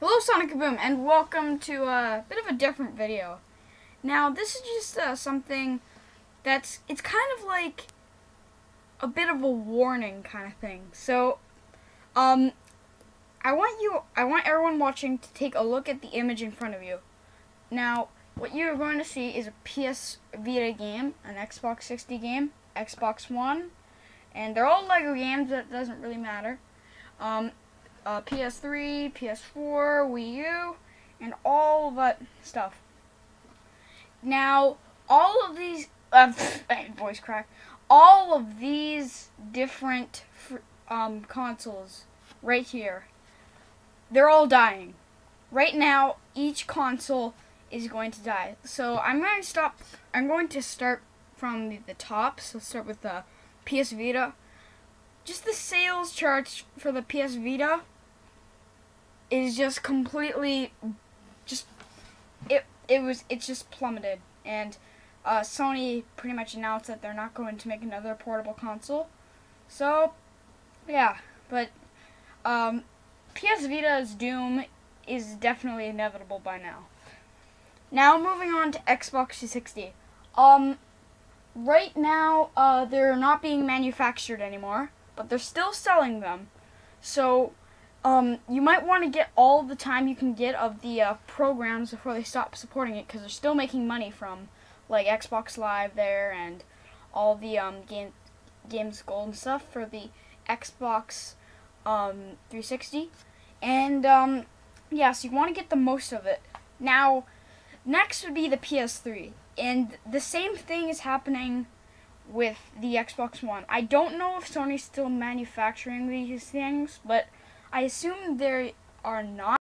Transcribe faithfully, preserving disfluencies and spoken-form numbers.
Hello Sonic Kaboom, and welcome to a bit of a different video. Now this is just uh, something that's, it's kind of like a bit of a warning kind of thing. So um, I want you, I want everyone watching to take a look at the image in front of you. Now what you're going to see is a P S Vita game, an Xbox sixty game, Xbox One, and they're all Lego games, that doesn't really matter. Um, Uh, P S three, P S four, Wii U, and all that stuff. Now, all of these, uh, voice crack, all of these different um, consoles right here, they're all dying. Right now, each console is going to die. So I'm going to stop, I'm going to start from the, the top, so start with the P S Vita. Just the sales charts for the P S Vita is just completely, just it it was it's just plummeted, and uh, Sony pretty much announced that they're not going to make another portable console. So yeah, but um, P S Vita's doom is definitely inevitable by now. Now moving on to Xbox three sixty. Um, right now uh, they're not being manufactured anymore, but they're still selling them. So um, you might want to get all the time you can get of the uh, programs before they stop supporting it, because they're still making money from like Xbox Live there and all the um, game, Games Gold and stuff for the Xbox um, three sixty. And um, yeah, so you want to get the most of it. Now, next would be the P S three. And the same thing is happening with the Xbox One. I don't know if Sony's still manufacturing these things, but I assume they are not.